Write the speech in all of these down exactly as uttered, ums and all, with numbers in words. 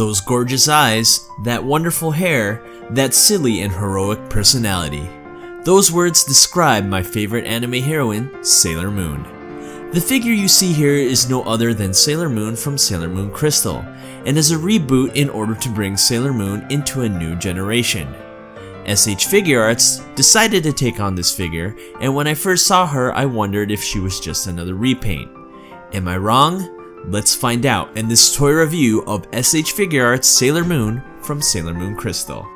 those gorgeous eyes, that wonderful hair, that silly and heroic personality. Those words describe my favorite anime heroine, Sailor Moon. The figure you see here is no other than Sailor Moon from Sailor Moon Crystal, and is a reboot in order to bring Sailor Moon into a new generation. S H Figuarts decided to take on this figure, and when I first saw her I wondered if she was just another repaint. Am I wrong? Let's find out in this toy review of S H Figuarts Sailor Moon from Sailor Moon Crystal.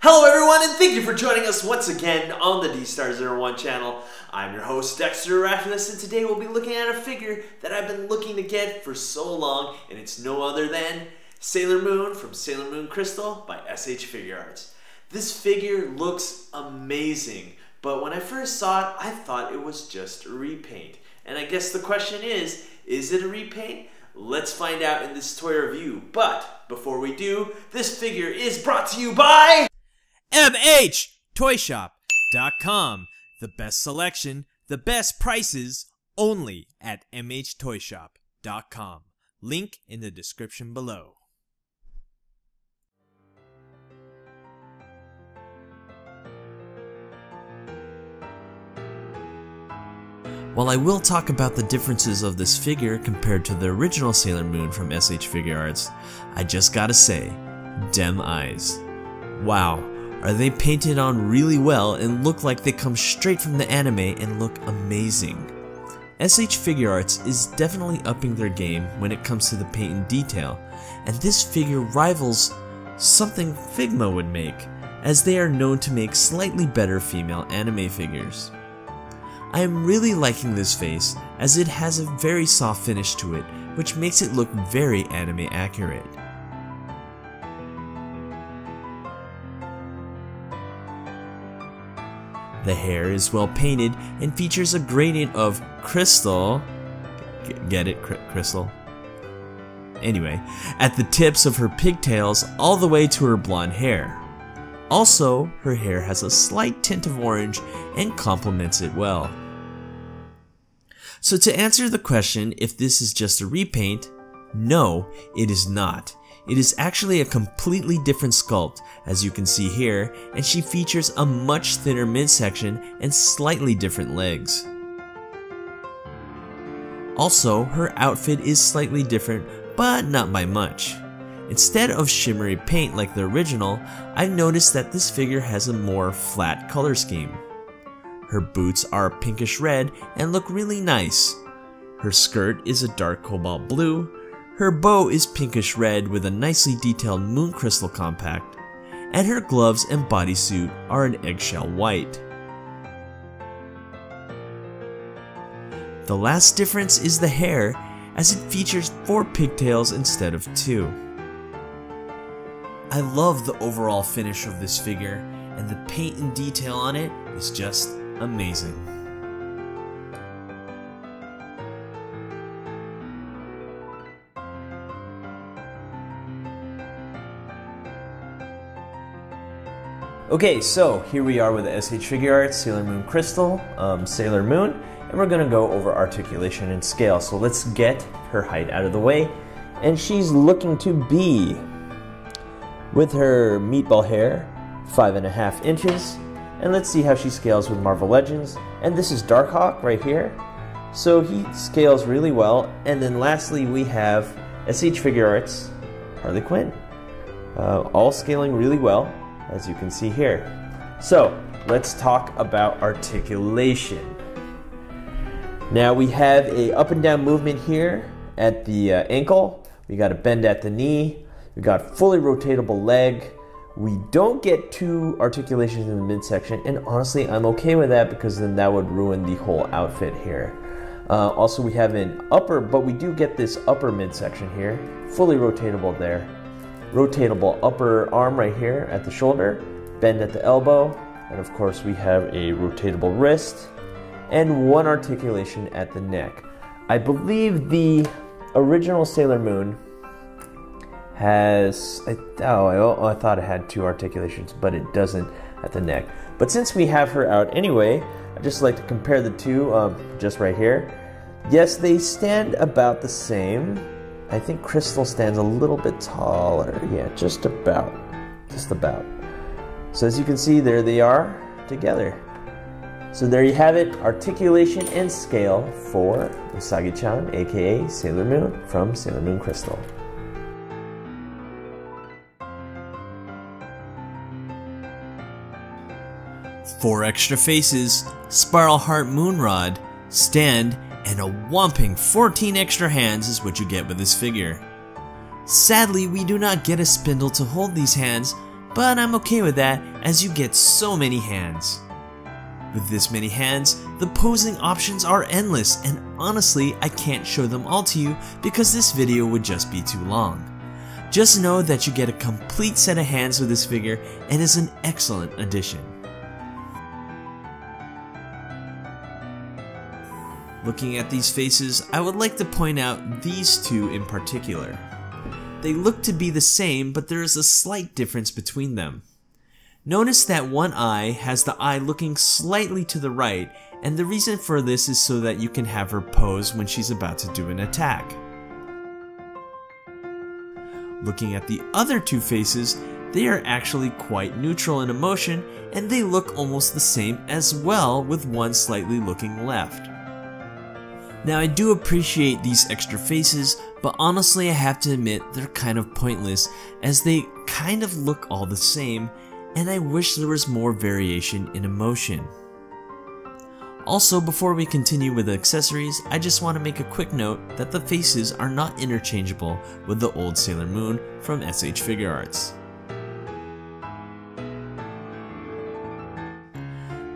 Hello everyone, and thank you for joining us once again on the D-Star Zero One channel. I'm your host, Dexter Arafiles, and today we'll be looking at a figure that I've been looking to get for so long, and it's no other than Sailor Moon from Sailor Moon Crystal by S H Figuarts. This figure looks amazing, but when I first saw it, I thought it was just a repaint. And I guess the question is, is it a repaint? Let's find out in this toy review. But before we do, this figure is brought to you by M H Toy Shop dot com. The best selection, the best prices, only at M H Toy Shop dot com. Link in the description below. While I will talk about the differences of this figure compared to the original Sailor Moon from S H Figuarts, I just gotta say, dem eyes. Wow, are they painted on really well and look like they come straight from the anime and look amazing. S H Figuarts is definitely upping their game when it comes to the paint and detail, and this figure rivals something Figma would make, as they are known to make slightly better female anime figures. I am really liking this face, as it has a very soft finish to it, which makes it look very anime accurate. The hair is well painted and features a gradient of crystal, get it, crystal? Anyway, at the tips of her pigtails all the way to her blonde hair. Also, her hair has a slight tint of orange and complements it well. So to answer the question if this is just a repaint, no, it is not. It is actually a completely different sculpt, as you can see here, and she features a much thinner midsection and slightly different legs. Also, her outfit is slightly different, but not by much. Instead of shimmery paint like the original, I've noticed that this figure has a more flat color scheme. Her boots are pinkish red and look really nice. Her skirt is a dark cobalt blue. Her bow is pinkish red with a nicely detailed moon crystal compact. And her gloves and bodysuit are an eggshell white. The last difference is the hair, as it features four pigtails instead of two. I love the overall finish of this figure, and the paint and detail on it is just amazing. Okay, so here we are with the S H Figuarts Sailor Moon Crystal, um, Sailor Moon, and we're gonna go over articulation and scale. So let's get her height out of the way, and she's looking to be, with her meatball hair, five and a half inches. And let's see how she scales with Marvel Legends. And this is Darkhawk right here. So he scales really well. And then lastly, we have S H Figuarts Harley Quinn. Uh, all scaling really well, as you can see here. So let's talk about articulation. Now we have a up and down movement here at the uh, ankle. We got a bend at the knee. We got fully rotatable leg. We don't get two articulations in the midsection, and honestly, I'm okay with that because then that would ruin the whole outfit here. Uh, also, we have an upper, but we do get this upper midsection here, fully rotatable there. Rotatable upper arm right here at the shoulder, bend at the elbow, and of course we have a rotatable wrist, and one articulation at the neck. I believe the original Sailor Moon has, I, oh, I, I thought it had two articulations, but it doesn't at the neck. But since we have her out anyway, I just like to compare the two um, just right here. Yes, they stand about the same, I think Crystal stands a little bit taller. Yeah, just about. Just about. So as you can see, there they are together. So there you have it, articulation and scale for Usagi-chan, aka Sailor Moon, from Sailor Moon Crystal. Four extra faces, Spiral Heart Moon Rod, stand, and a whopping fourteen extra hands is what you get with this figure. Sadly, we do not get a spindle to hold these hands, but I'm okay with that as you get so many hands. With this many hands, the posing options are endless, and honestly, I can't show them all to you because this video would just be too long. Just know that you get a complete set of hands with this figure and is an excellent addition. Looking at these faces, I would like to point out these two in particular. They look to be the same, but there is a slight difference between them. Notice that one eye has the eye looking slightly to the right, and the reason for this is so that you can have her pose when she's about to do an attack. Looking at the other two faces, they are actually quite neutral in emotion, and they look almost the same as well, with one slightly looking left. Now, I do appreciate these extra faces, but honestly I have to admit they're kind of pointless as they kind of look all the same, and I wish there was more variation in emotion. Also, before we continue with the accessories, I just want to make a quick note that the faces are not interchangeable with the old Sailor Moon from S H Figuarts.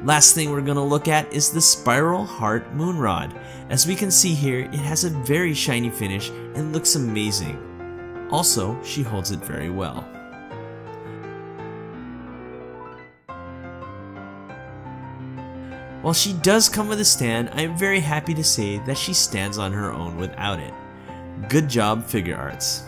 Last thing we're going to look at is the Spiral Heart Moon Rod. As we can see here, it has a very shiny finish and looks amazing. Also, she holds it very well. While she does come with a stand, I am very happy to say that she stands on her own without it. Good job, Figuarts.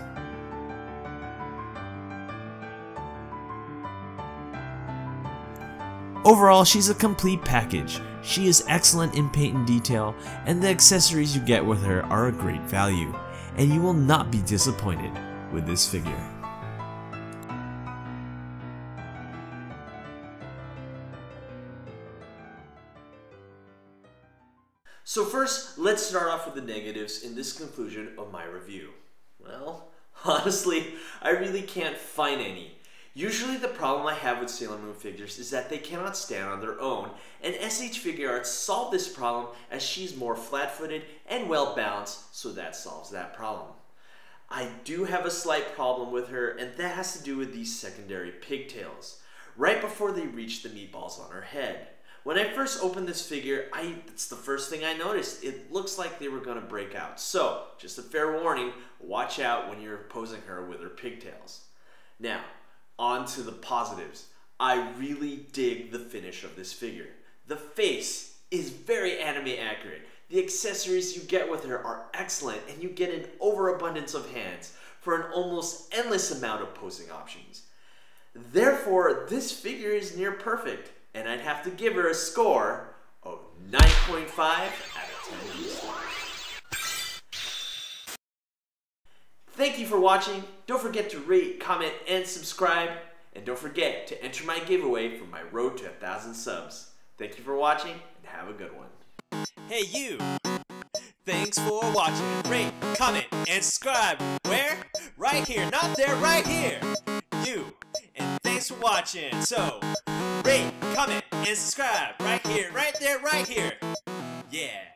Overall, she's a complete package. She is excellent in paint and detail, and the accessories you get with her are a great value, and you will not be disappointed with this figure. So first, let's start off with the negatives in this conclusion of my review. Well, honestly, I really can't find any. Usually the problem I have with Sailor Moon figures is that they cannot stand on their own, and S H Figuarts solved this problem as she's more flat-footed and well-balanced, so that solves that problem. I do have a slight problem with her, and that has to do with these secondary pigtails, right before they reach the meatballs on her head. When I first opened this figure, I, it's the first thing I noticed. It looks like they were going to break out, so just a fair warning, watch out when you're posing her with her pigtails. Now, on to the positives. I really dig the finish of this figure. The face is very anime accurate. The accessories you get with her are excellent, and you get an overabundance of hands for an almost endless amount of posing options. Therefore, this figure is near perfect, and I'd have to give her a score of nine point five out of ten. Thank you for watching. Don't forget to rate, comment, and subscribe. And don't forget to enter my giveaway for my road to one thousand subs. Thank you for watching, and have a good one. Hey you! Thanks for watching. Rate, comment, and subscribe. Where? Right here. Not there, right here. You. And thanks for watching. So, rate, comment, and subscribe. Right here, right there, right here. Yeah.